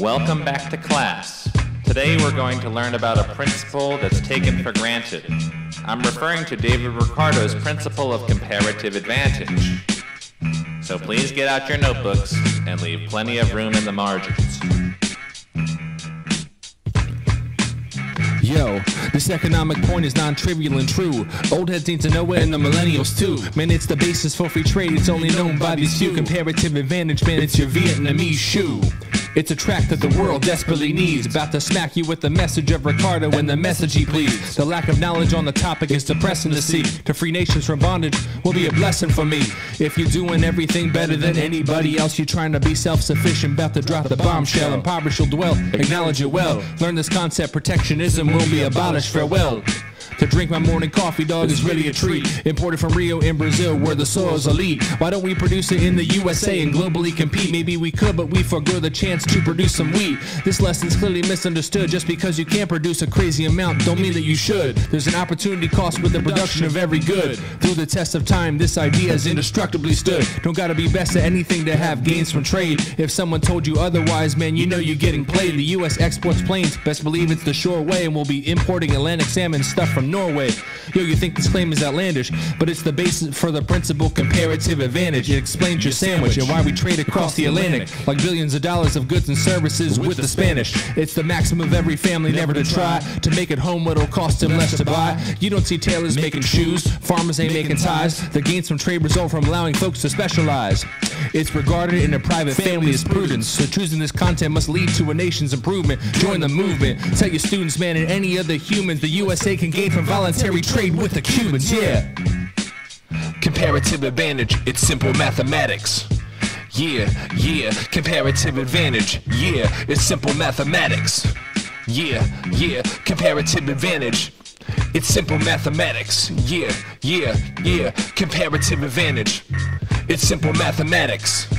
Welcome back to class. Today we're going to learn about a principle that's taken for granted. I'm referring to David Ricardo's principle of comparative advantage. So please get out your notebooks and leave plenty of room in the margins. Yo, this economic point is non-trivial and true. Old heads need to know it, and the millennials too. Man, it's the basis for free trade. It's only known by these few. Comparative advantage, man, it's your Vietnamese shoe. It's a track that the world desperately needs. About to smack you with the message of Ricardo and the message he pleads. The lack of knowledge on the topic is depressing to see. To free nations from bondage will be a blessing for me. If you're doing everything better than anybody else, you're trying to be self-sufficient, about to drop the bombshell. Impoverished will dwell, acknowledge it well. Learn this concept, protectionism will be abolished, farewell. To drink my morning coffee, dog, is really a treat. Imported from Rio in Brazil, where the soil's elite. Why don't we produce it in the USA and globally compete? Maybe we could, but we forgo the chance to produce some wheat. This lesson's clearly misunderstood. Just because you can't produce a crazy amount, don't mean that you should. There's an opportunity cost with the production of every good. Through the test of time, this idea has indestructibly stood. Don't gotta be best at anything to have gains from trade. If someone told you otherwise, man, you know you're getting played. The US exports planes, best believe it's the shore way, and we'll be importing Atlantic salmon stuff from Norway. Yo, you think this claim is outlandish, but it's the basis for the principle comparative advantage. It explains your sandwich and why we trade across the Atlantic like billions of dollars of goods and services with the Spanish. It's the maxim of every family never to try to make at home what'll cost them less to buy. You don't see tailors making shoes, farmers ain't making ties. The gains from trade result from allowing folks to specialize. It's regarded in a private family as prudence, so choosing this content must lead to a nation's improvement. Join the movement, tell your students, man, and any other humans, the USA can gain from voluntary trade with the Cubans, yeah. Comparative advantage, it's simple mathematics. Yeah, yeah, comparative advantage, yeah, it's simple mathematics. Yeah, yeah, comparative advantage, it's simple mathematics. Yeah, yeah, yeah, comparative advantage, it's simple mathematics.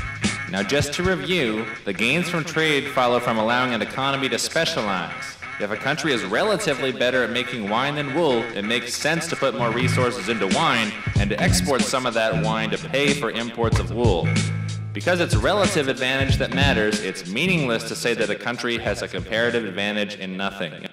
Now just to review, the gains from trade follow from allowing an economy to specialize. If a country is relatively better at making wine than wool, it makes sense to put more resources into wine and to export some of that wine to pay for imports of wool. Because it's relative advantage that matters, it's meaningless to say that a country has a comparative advantage in nothing.